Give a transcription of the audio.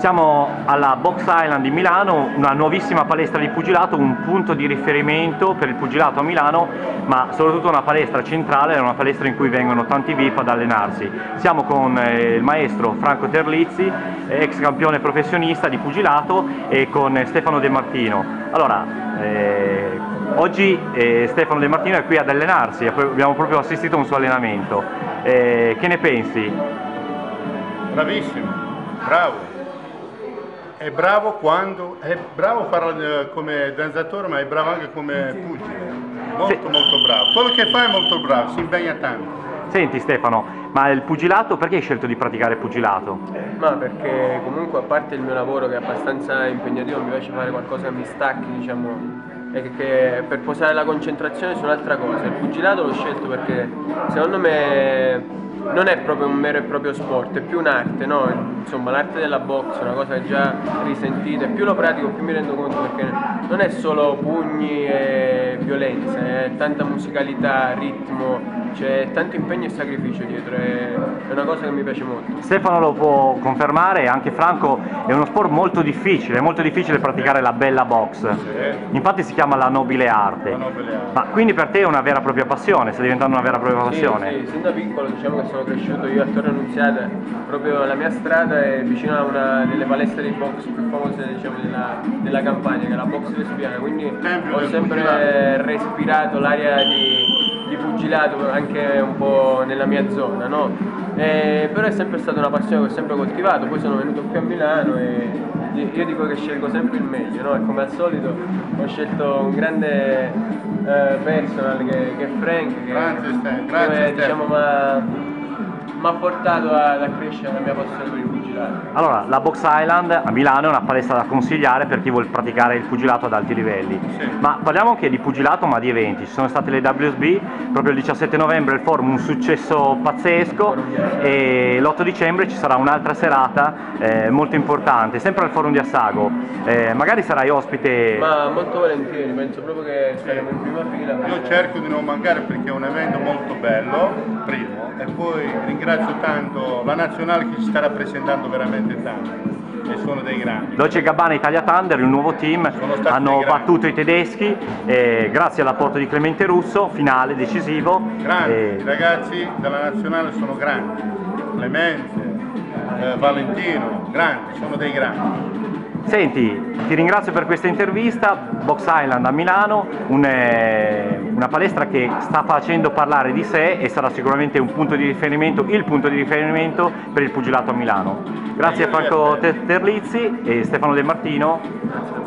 Siamo alla Box Island di Milano, una nuovissima palestra di pugilato, un punto di riferimento per il pugilato a Milano, ma soprattutto una palestra centrale, una palestra in cui vengono tanti VIP ad allenarsi. Siamo con il maestro Franco Terlizzi, ex campione professionista di pugilato, e con Stefano De Martino. Allora, oggi Stefano De Martino è qui ad allenarsi, abbiamo proprio assistito a un suo allenamento. Che ne pensi? Bravissimo, bravo. È bravo quando è bravo come danzatore, ma è bravo anche come pugile, molto bravo. Quello che fa è molto bravo, si impegna tanto. Senti Stefano, ma il pugilato, perché hai scelto di praticare pugilato? Ma perché comunque, a parte il mio lavoro che è abbastanza impegnativo, mi piace fare qualcosa che mi stacchi, diciamo, e che per posare la concentrazione su un'altra cosa. Il pugilato l'ho scelto perché secondo me non è proprio un mero e proprio sport, è più un'arte, no? Insomma, l'arte della box è una cosa che già risentita, e più lo pratico più mi rendo conto, perché non è solo pugni e violenza, è tanta musicalità, ritmo, c'è tanto impegno e sacrificio dietro, è una cosa che mi piace molto. Stefano lo può confermare, anche Franco, è uno sport molto difficile praticare la bella box, infatti si chiama la nobile arte. Ma quindi per te è una vera e propria passione, sta diventando una vera e propria passione? Sì, sin da piccolo, diciamo che sono cresciuto io a Torre Annunziata, proprio la mia strada è vicino a una delle palestre di box più famose, diciamo, della Campania, che è la Box Vespiana, quindi ho sempre respirato l'aria di pugilato anche un po' nella mia zona, no? Però è sempre stata una passione che ho sempre coltivato, poi sono venuto qui a Milano e io dico che scelgo sempre il meglio, no? E come al solito ho scelto un grande personal che è Frank, che diciamo, mi ha portato ad accrescere la mia passione per il pugilato. Allora, la Box Island a Milano è una palestra da consigliare per chi vuole praticare il pugilato ad alti livelli. Sì. Ma parliamo anche di pugilato, ma di eventi. Ci sono state le WSB, proprio il 17 novembre il forum, un successo pazzesco, e l'8 dicembre ci sarà un'altra serata molto importante, sempre al forum di Assago. Magari sarai ospite? Ma molto volentieri, penso proprio che saremo in prima fila. Io cerco di non mancare perché è un evento molto bello, primo, e poi ringrazio tanto la nazionale che ci sta rappresentando veramente tanto, e sono dei grandi. Dolce Gabbana e Italia Thunder, il nuovo team, hanno battuto i tedeschi grazie all'apporto di Clemente Russo, finale decisivo. Grandi, i ragazzi della nazionale sono grandi, Clemente, Valentino, grandi, sono dei grandi. Senti, ti ringrazio per questa intervista. Box Island a Milano, una palestra che sta facendo parlare di sé e sarà sicuramente un punto di riferimento, il punto di riferimento per il pugilato a Milano. Grazie a Franco Terlizzi e Stefano De Martino.